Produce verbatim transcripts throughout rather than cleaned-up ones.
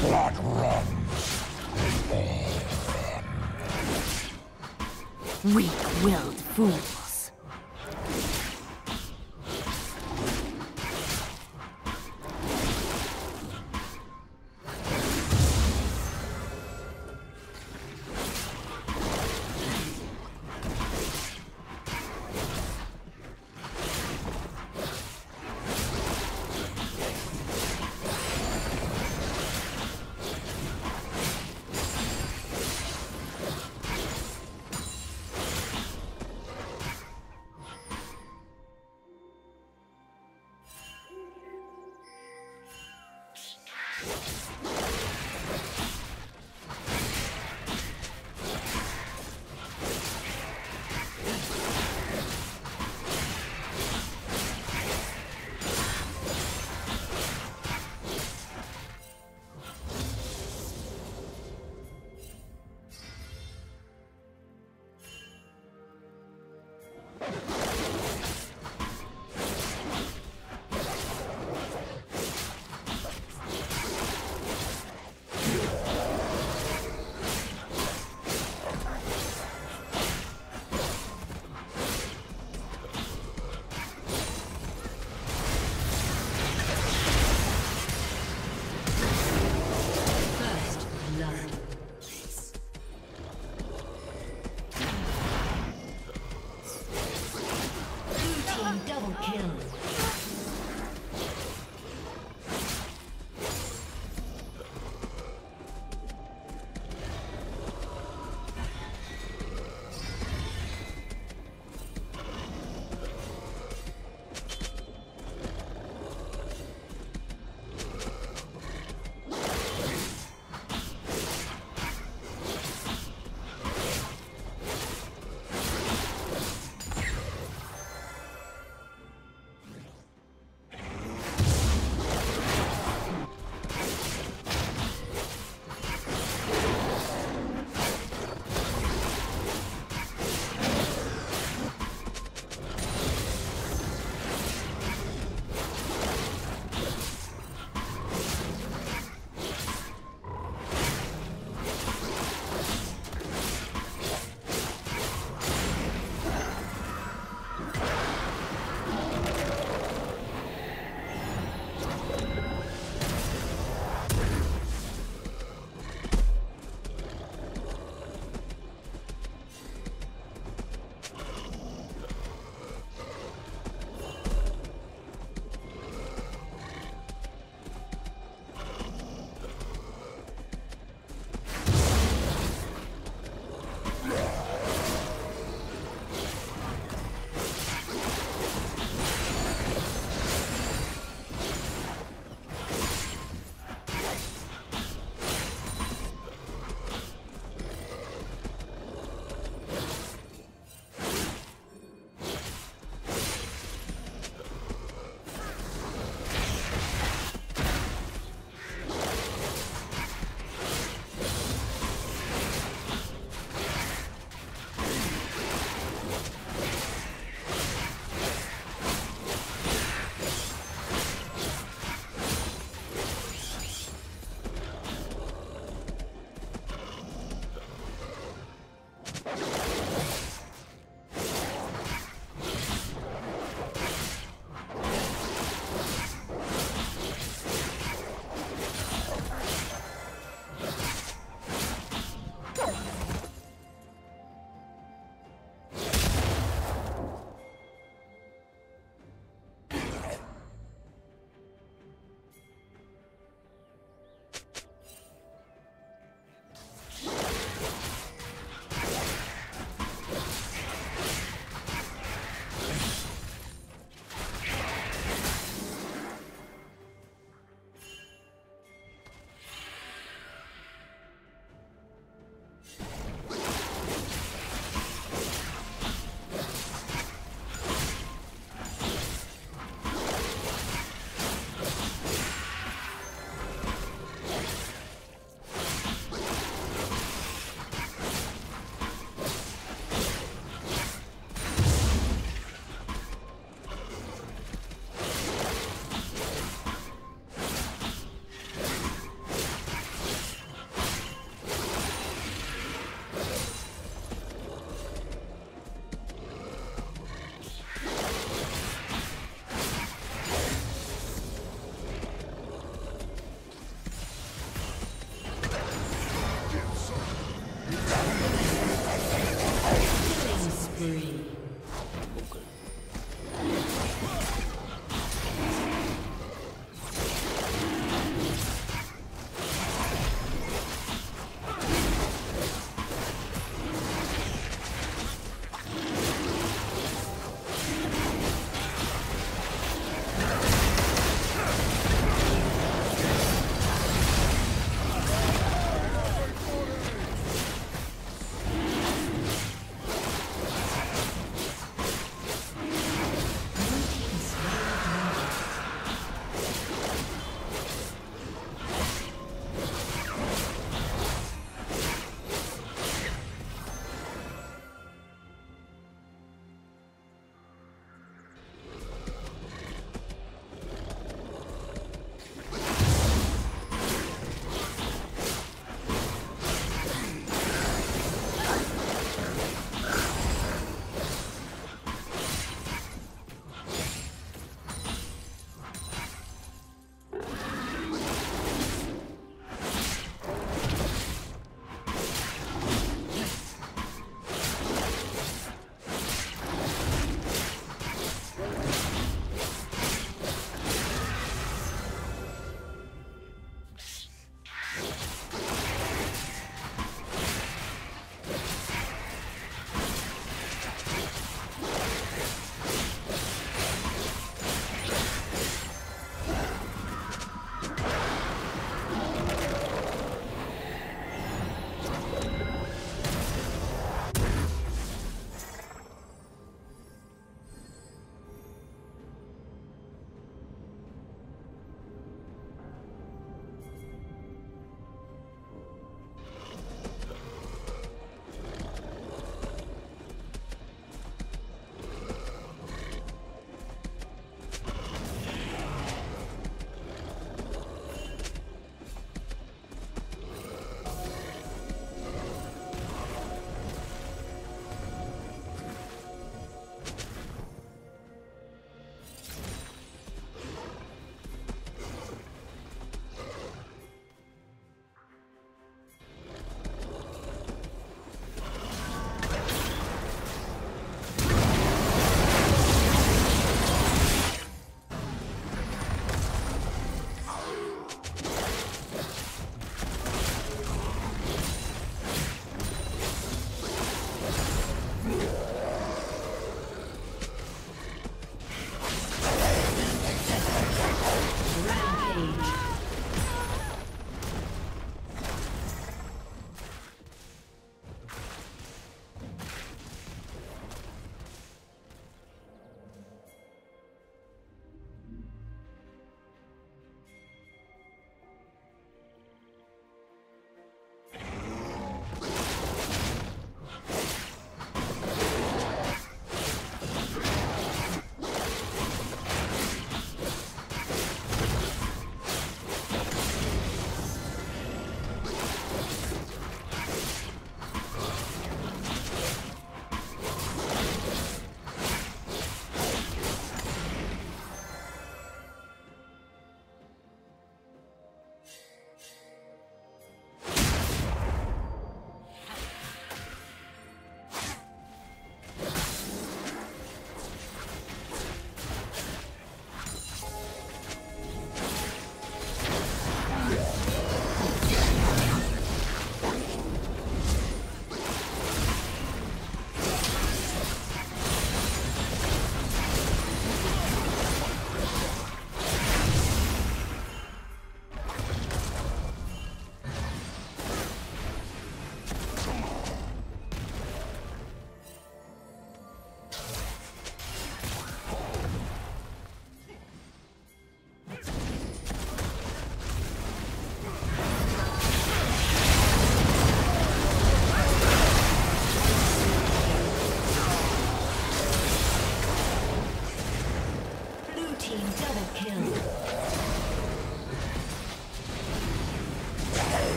blood runs, they all run. Weak-willed fools.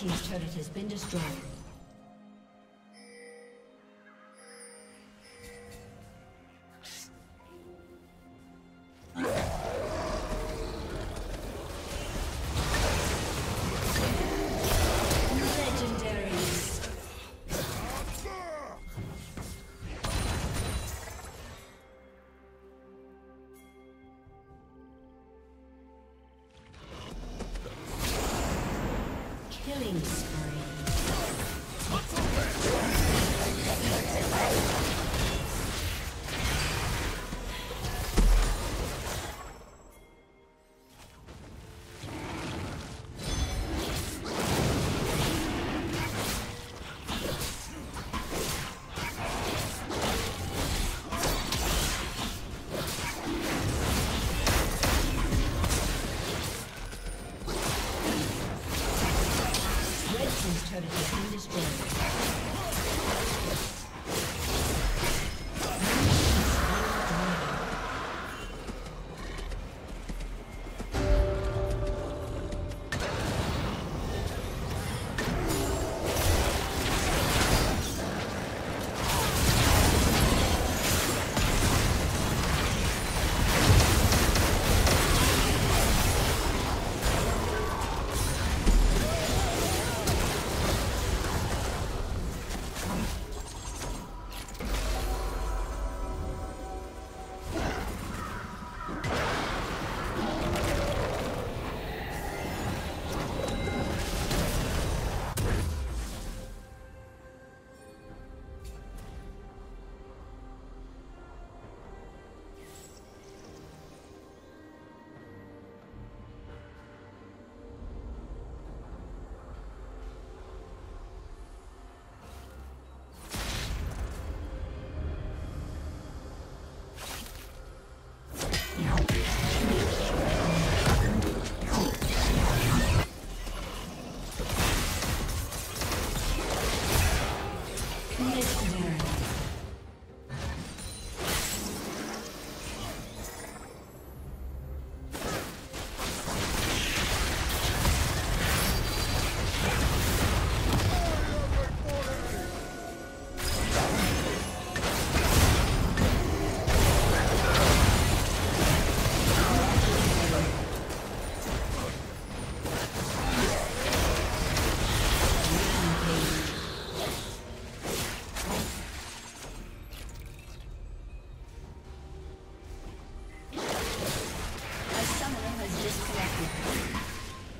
Team's turret has been destroyed.